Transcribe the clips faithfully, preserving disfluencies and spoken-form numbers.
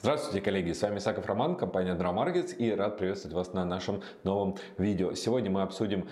Здравствуйте, коллеги! С вами Исаков Роман, компания Admiral Markets, и рад приветствовать вас на нашем новом видео. Сегодня мы обсудим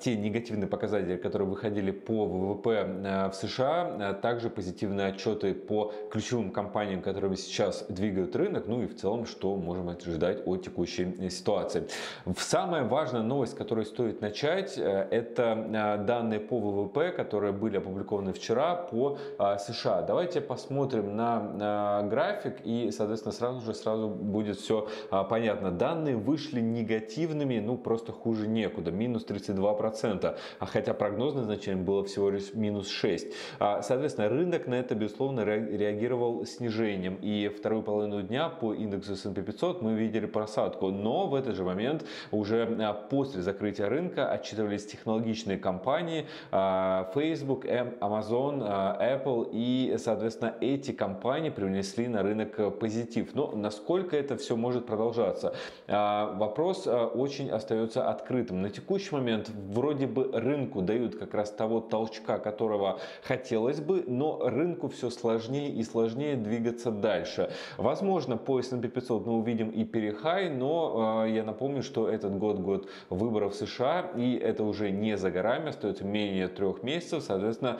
те негативные показатели, которые выходили по ВВП в США, а также позитивные отчеты по ключевым компаниям, которыми сейчас двигают рынок, ну и в целом, что можем ожидать от текущей ситуации. Самая важная новость, которую стоит начать, это данные по ВВП, которые были опубликованы вчера по США. Давайте посмотрим на график и, соответственно, сразу же сразу будет все а, понятно. Данные вышли негативными, ну просто хуже некуда, минус тридцать два процента, а хотя прогнозное значение было всего лишь минус шесть. А, соответственно, рынок на это безусловно реагировал снижением, и вторую половину дня по индексу эс энд пи пятьсот мы видели просадку, но в этот же момент уже а, после закрытия рынка отчитывались технологичные компании а, Facebook, Amazon, а, Apple, и соответственно эти компании привнесли на рынок позитив. Но насколько это все может продолжаться? Вопрос очень остается открытым. На текущий момент вроде бы рынку дают как раз того толчка, которого хотелось бы, но рынку все сложнее и сложнее двигаться дальше. Возможно, по эс энд пи пятьсот мы увидим и перехай, но я напомню, что этот год год выборов в США, и это уже не за горами, остается менее трех месяцев. Соответственно,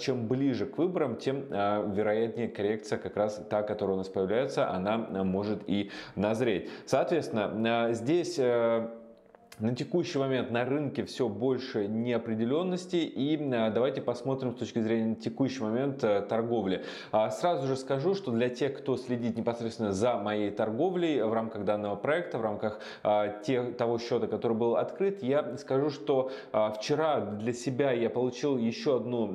чем ближе к выборам, тем вероятнее коррекция как раз та, которая у нас появляется, она может и назреть. Соответственно, здесь на текущий момент на рынке все больше неопределенности, и давайте посмотрим с точки зрения на текущий момент торговли. Сразу же скажу, что для тех, кто следит непосредственно за моей торговлей в рамках данного проекта, в рамках тех, того счета, который был открыт, я скажу, что вчера для себя я получил еще, одну,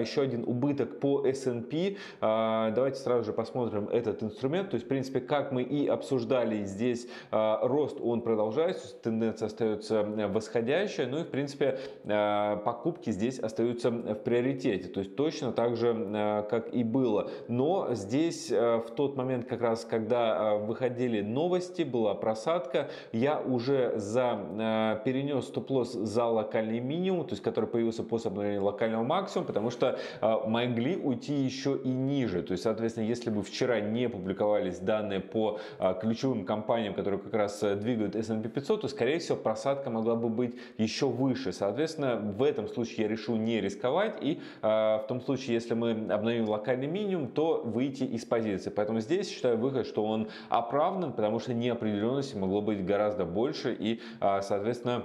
еще один убыток по эс энд пи. Давайте сразу же посмотрим этот инструмент. То есть, в принципе, как мы и обсуждали, здесь рост он продолжается, тенденция остается восходящая, ну и в принципе покупки здесь остаются в приоритете, то есть точно так же, как и было. Но здесь в тот момент, как раз когда выходили новости, была просадка, я уже за перенес стоп-лосс за локальный минимум, то есть который появился после обновления локального максимума, потому что могли уйти еще и ниже. То есть, соответственно, если бы вчера не публиковались данные по ключевым компаниям, которые как раз двигают эс энд пи пятьсот, то скорее всего просадка могла бы быть еще выше. Соответственно, в этом случае я решил не рисковать, и э, в том случае, если мы обновим локальный минимум, то выйти из позиции. Поэтому здесь считаю выход, что он оправдан, потому что неопределенности могло быть гораздо больше, и, э, соответственно,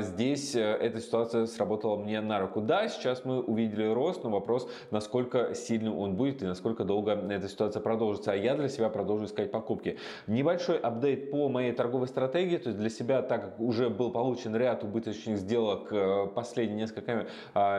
здесь эта ситуация сработала мне на руку. Да, сейчас мы увидели рост, но вопрос, насколько сильным он будет и насколько долго эта ситуация продолжится. А я для себя продолжу искать покупки. Небольшой апдейт по моей торговой стратегии. То есть для себя, так как уже был получен ряд убыточных сделок последние несколько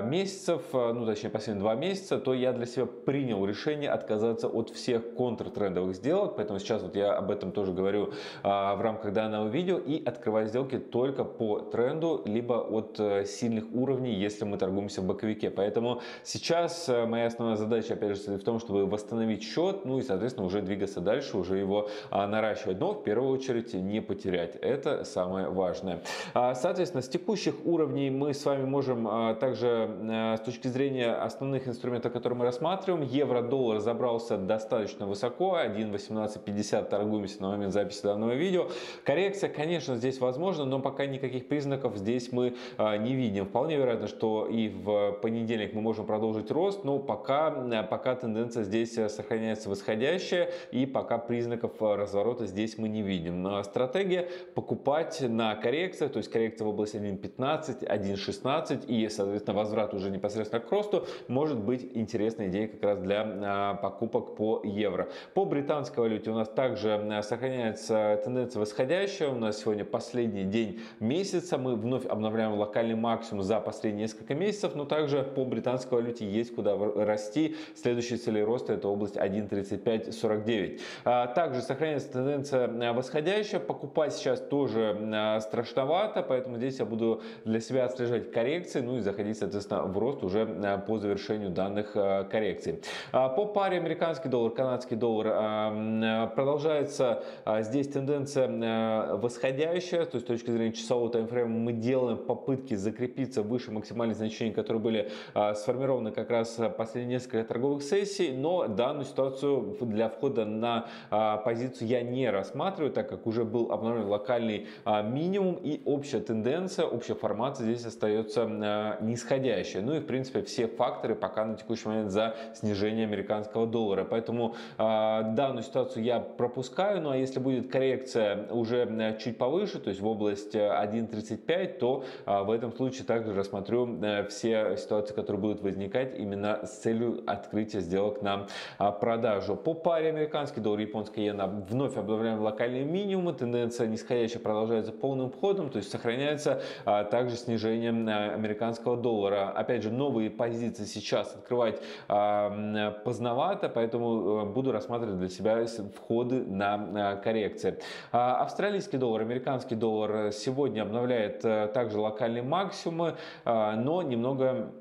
месяцев, ну точнее последние два месяца, то я для себя принял решение отказаться от всех контртрендовых сделок. Поэтому сейчас вот я об этом тоже говорю в рамках данного видео, и открываю сделки только по по тренду, либо от сильных уровней, если мы торгуемся в боковике. Поэтому сейчас моя основная задача, опять же, в том, чтобы восстановить счет, ну и, соответственно, уже двигаться дальше, уже его а, наращивать. Но, в первую очередь, не потерять. Это самое важное. А, соответственно, с текущих уровней мы с вами можем а, также а, с точки зрения основных инструментов, которые мы рассматриваем, евро-доллар забрался достаточно высоко, один восемнадцать пятьдесят торгуемся на момент записи данного видео. Коррекция, конечно, здесь возможна, но пока никаких признаков здесь мы а, не видим. Вполне вероятно, что и в понедельник мы можем продолжить рост, но пока, пока тенденция здесь сохраняется восходящая, и пока признаков разворота здесь мы не видим. Но стратегия покупать на коррекциях, то есть коррекция в области один пятнадцать, один шестнадцать, и, соответственно, возврат уже непосредственно к росту, может быть интересной идеей как раз для а, покупок по евро. По британской валюте у нас также сохраняется тенденция восходящая. У нас сегодня последний день месяца. Мы вновь обновляем локальный максимум за последние несколько месяцев, но также по британской валюте есть куда расти. Следующие цели роста — это область один тридцать пять сорок девять. Также сохраняется тенденция восходящая. Покупать сейчас тоже страшновато, поэтому здесь я буду для себя отслеживать коррекции, ну и заходить, соответственно, в рост уже по завершению данных коррекций. По паре американский доллар, канадский доллар продолжается здесь тенденция восходящая, то есть с точки зрения часового таймфрейму мы делаем попытки закрепиться выше максимальных значений, которые были а, сформированы как раз последние несколько торговых сессий, но данную ситуацию для входа на а, позицию я не рассматриваю, так как уже был обновлен локальный а, минимум, и общая тенденция, общая формация здесь остается а, нисходящая. Ну и в принципе все факторы пока на текущий момент за снижение американского доллара, поэтому а, данную ситуацию я пропускаю. Ну а если будет коррекция уже а, чуть повыше, то есть в область один тридцать пять, то а, в этом случае также рассмотрю а, все ситуации, которые будут возникать именно с целью открытия сделок на а, продажу. По паре американский доллар, японская иена вновь обновляем локальные минимумы, тенденция нисходящая продолжается полным ходом, то есть сохраняется а, также снижение а, американского доллара. Опять же, новые позиции сейчас открывать а, поздновато, поэтому а, буду рассматривать для себя входы на а, коррекции. А, австралийский доллар, американский доллар сегодня обновляет а, также локальные максимумы, а, но немного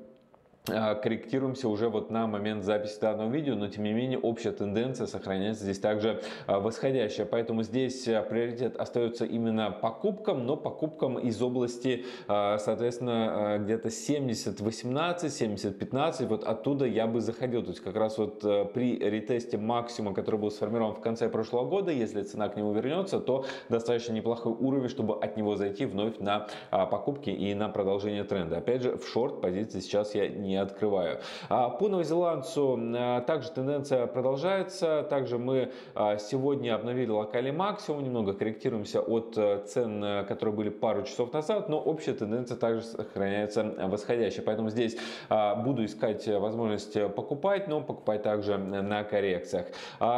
корректируемся уже вот на момент записи данного видео, но тем не менее общая тенденция сохраняется здесь также восходящая, поэтому здесь приоритет остается именно покупкам, но покупкам из области, соответственно, где-то семьдесят восемнадцать, семьдесят пятнадцать, вот оттуда я бы заходил, то есть как раз вот при ретесте максимума, который был сформирован в конце прошлого года, если цена к нему вернется, то достаточно неплохой уровень, чтобы от него зайти вновь на покупки и на продолжение тренда. Опять же, в шорт позиции сейчас я не открываю. По новозеландцу также тенденция продолжается. Также мы сегодня обновили локальный максимум, немного корректируемся от цен, которые были пару часов назад, но общая тенденция также сохраняется восходящая. Поэтому здесь буду искать возможность покупать, но покупать также на коррекциях.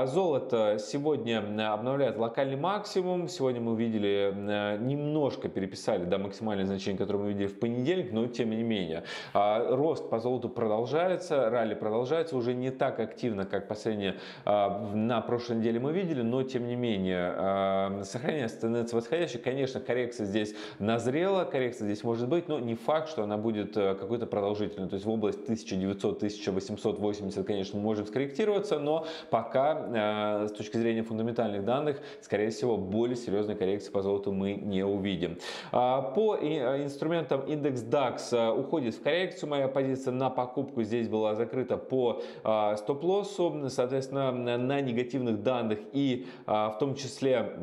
Золото сегодня обновляет локальный максимум. Сегодня мы увидели, немножко переписали до максимальных значений, которые мы видели в понедельник, но тем не менее. Рост по золоту продолжается, ралли продолжается, уже не так активно, как последнее на прошлой неделе мы видели, но тем не менее сохраняется тенденция восходящая. Конечно, коррекция здесь назрела, коррекция здесь может быть, но не факт, что она будет какой-то продолжительной. То есть в область тысяча девятьсот — тысяча восемьсот восемьдесят, конечно, мы можем скорректироваться, но пока с точки зрения фундаментальных данных, скорее всего, более серьезной коррекции по золоту мы не увидим. По инструментам индекс дакс уходит в коррекцию, моя позиция на покупку здесь была закрыта по а, стоп-лоссу, соответственно, на, на негативных данных и а, в том числе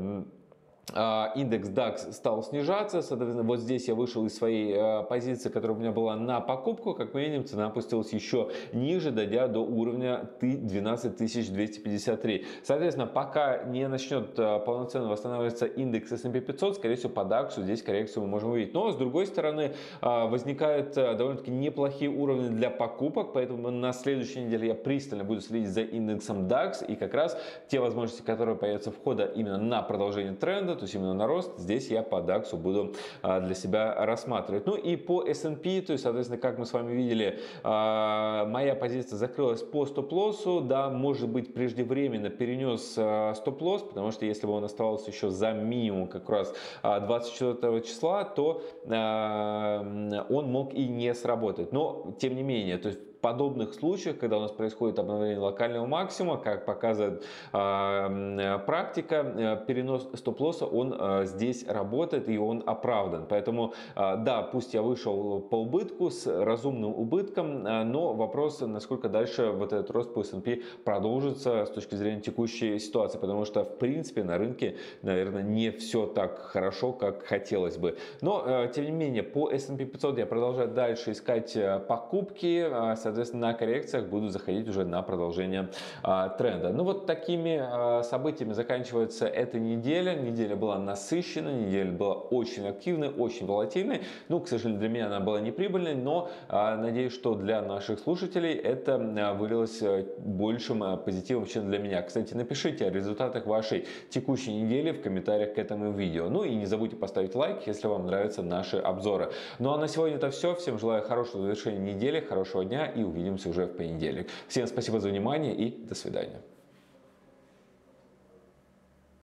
индекс дакс стал снижаться, соответственно, вот здесь я вышел из своей э, позиции, которая у меня была на покупку, как мы видим, цена опустилась еще ниже, дойдя до уровня двенадцать тысяч двести пятьдесят три. Соответственно, пока не начнет э, полноценно восстанавливаться индекс эс энд пи пятьсот, скорее всего, по даксу здесь коррекцию мы можем увидеть. Но, с другой стороны, э, возникают э, довольно-таки неплохие уровни для покупок, поэтому на следующей неделе я пристально буду следить за индексом дакс, и как раз те возможности, которые появятся входа именно на продолжение тренда, то есть именно на рост, здесь я по даксу буду а, для себя рассматривать. Ну и по эс энд пи, то есть, соответственно, как мы с вами видели, а, моя позиция закрылась по стоп-лоссу, да, может быть, преждевременно перенес а, стоп-лосс, потому что если бы он оставался еще за минимум как раз а, двадцать четвёртого числа, то а, он мог и не сработать. Но, тем не менее, то есть, подобных случаях, когда у нас происходит обновление локального максимума, как показывает э, практика, э, перенос стоп-лосса, он э, здесь работает и он оправдан. Поэтому, э, да, пусть я вышел по убытку, с разумным убытком, э, но вопрос, насколько дальше вот этот рост по эс энд пи продолжится с точки зрения текущей ситуации, потому что, в принципе, на рынке, наверное, не все так хорошо, как хотелось бы. Но, э, тем не менее, по эс энд пи пятьсот я продолжаю дальше искать покупки, э, соответственно, на коррекциях буду заходить уже на продолжение а, тренда. Ну вот такими а, событиями заканчивается эта неделя. Неделя была насыщена, неделя была очень активной, очень волатильной. Ну, к сожалению, для меня она была неприбыльной, но а, надеюсь, что для наших слушателей это а, вылилось большим а, позитивом, чем для меня. Кстати, напишите о результатах вашей текущей недели в комментариях к этому видео. Ну и не забудьте поставить лайк, если вам нравятся наши обзоры. Ну а на сегодня это все. Всем желаю хорошего завершения недели, хорошего дня и увидимся уже в понедельник. Всем спасибо за внимание и до свидания.